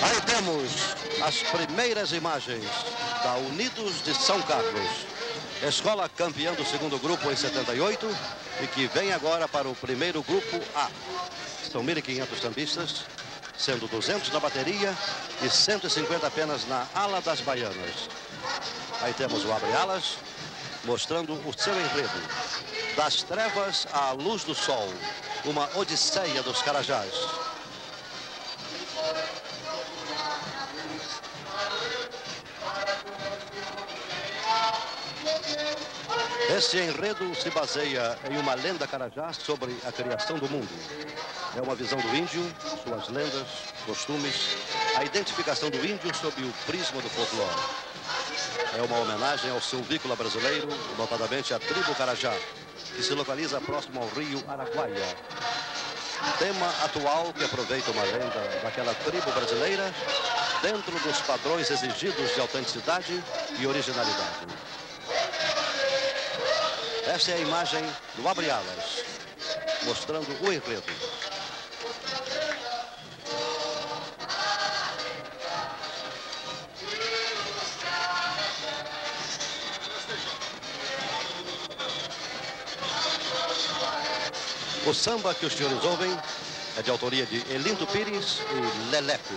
Aí temos as primeiras imagens da Unidos de São Carlos, escola campeã do segundo grupo em 78 e que vem agora para o primeiro grupo A. São 1.500 sambistas, sendo 200 na bateria e 150 apenas na ala das baianas. Aí temos o abre-alas, mostrando o seu enredo. Das trevas à luz do sol, uma odisseia dos Karajás. Esse enredo se baseia em uma lenda Karajá sobre a criação do mundo. É uma visão do índio, suas lendas, costumes, a identificação do índio sob o prisma do folclore. É uma homenagem ao silvícola brasileiro, notadamente à tribo Carajá, que se localiza próximo ao rio Araguaia. Tema atual que aproveita uma lenda daquela tribo brasileira dentro dos padrões exigidos de autenticidade e originalidade. Essa é a imagem do abre-alas, mostrando o enredo. O samba que os senhores ouvem é de autoria de Elinto Pires e Leleco.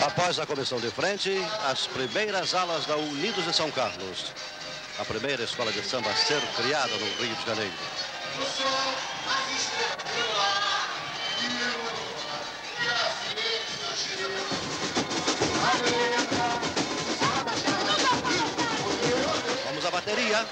Após a comissão de frente, as primeiras alas da Unidos de São Carlos. A primeira escola de samba a ser criada no Rio de Janeiro. Vamos à bateria.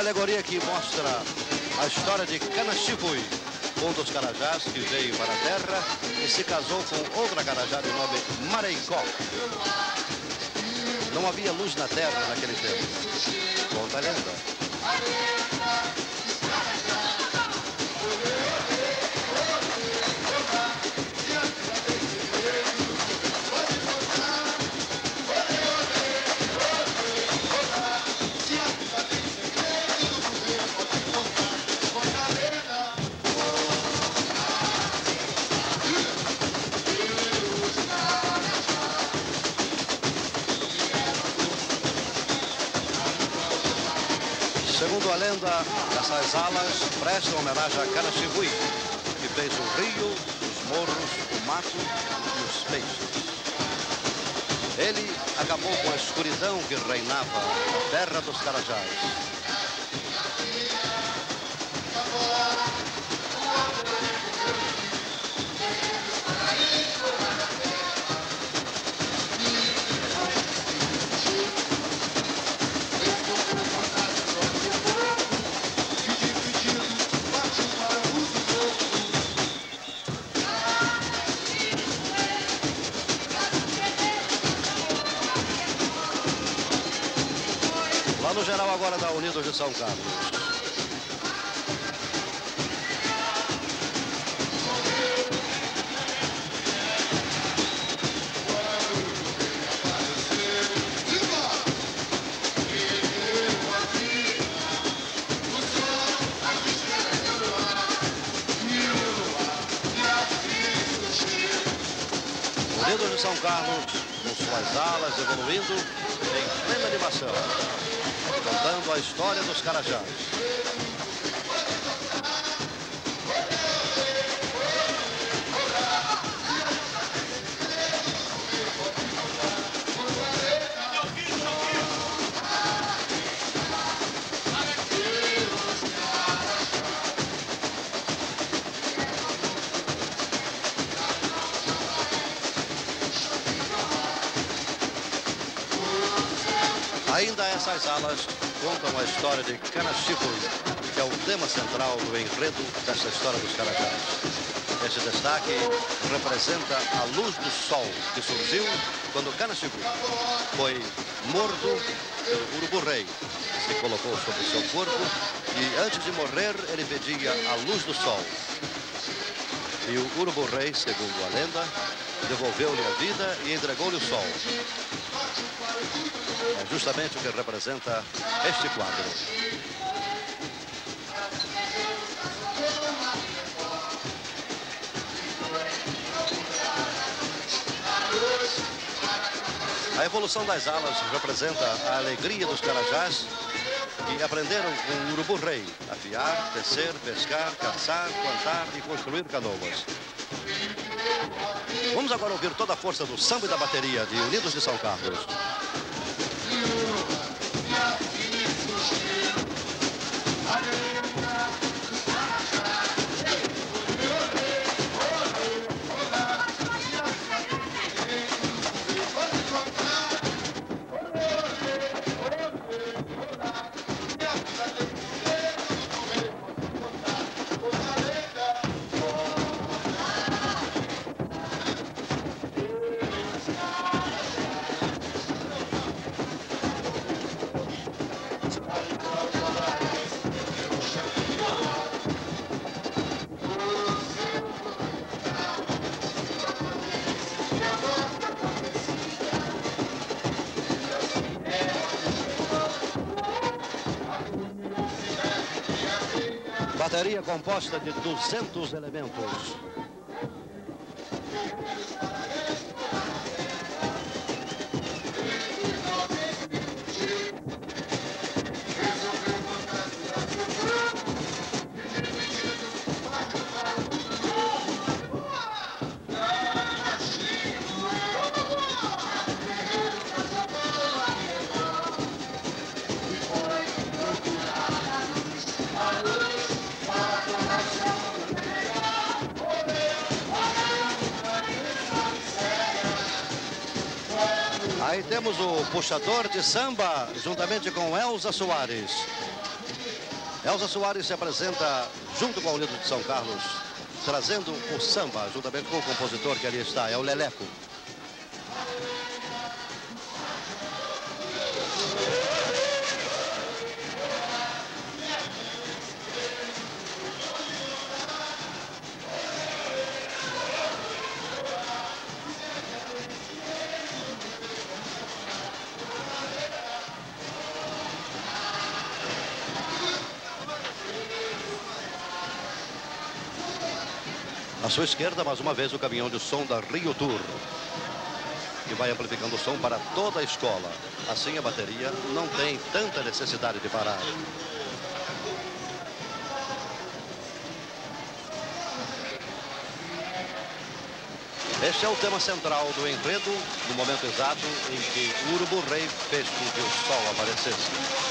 Alegoria que mostra a história de Kanaxiwuê, um dos Karajás que veio para a terra e se casou com outra Karajá de nome Mareicó. Não havia luz na terra naquele tempo. Conta a lenda. Segundo a lenda, essas alas prestam homenagem a Kanaxiwuê, que fez o rio, os morros, o mato e os peixes. Ele acabou com a escuridão que reinava na terra dos Karajás. Unidos de São Carlos. Unidos de São Carlos, com suas alas evoluindo em plena animação, contando a história dos Karajás. Ainda essas alas contam a história de Kanaxiwuê, que é o tema central do enredo desta história dos Karajás. Este destaque representa a luz do sol que surgiu quando Kanaxiwuê foi morto pelo urubu-rei, que colocou sobre seu corpo e antes de morrer ele pedia a luz do sol. E o urubu-rei, segundo a lenda, devolveu-lhe a vida e entregou-lhe o sol. É justamente o que representa este quadro. A evolução das alas representa a alegria dos Karajás que aprenderam com o urubu-rei a afiar, tecer, pescar, caçar, plantar e construir canoas. Vamos agora ouvir toda a força do samba e da bateria de Unidos de São Carlos. Bateria composta de 200 elementos. Aí temos o puxador de samba, juntamente com Elza Soares. Elza Soares se apresenta junto com a Unidos de São Carlos, trazendo o samba, juntamente com o compositor que ali está, é o Leleco. À sua esquerda, mais uma vez, o caminhão de som da Rio Tour, que vai amplificando o som para toda a escola. Assim, a bateria não tem tanta necessidade de parar. Este é o tema central do enredo, no momento exato em que o urubu-rei fez com que o sol aparecesse.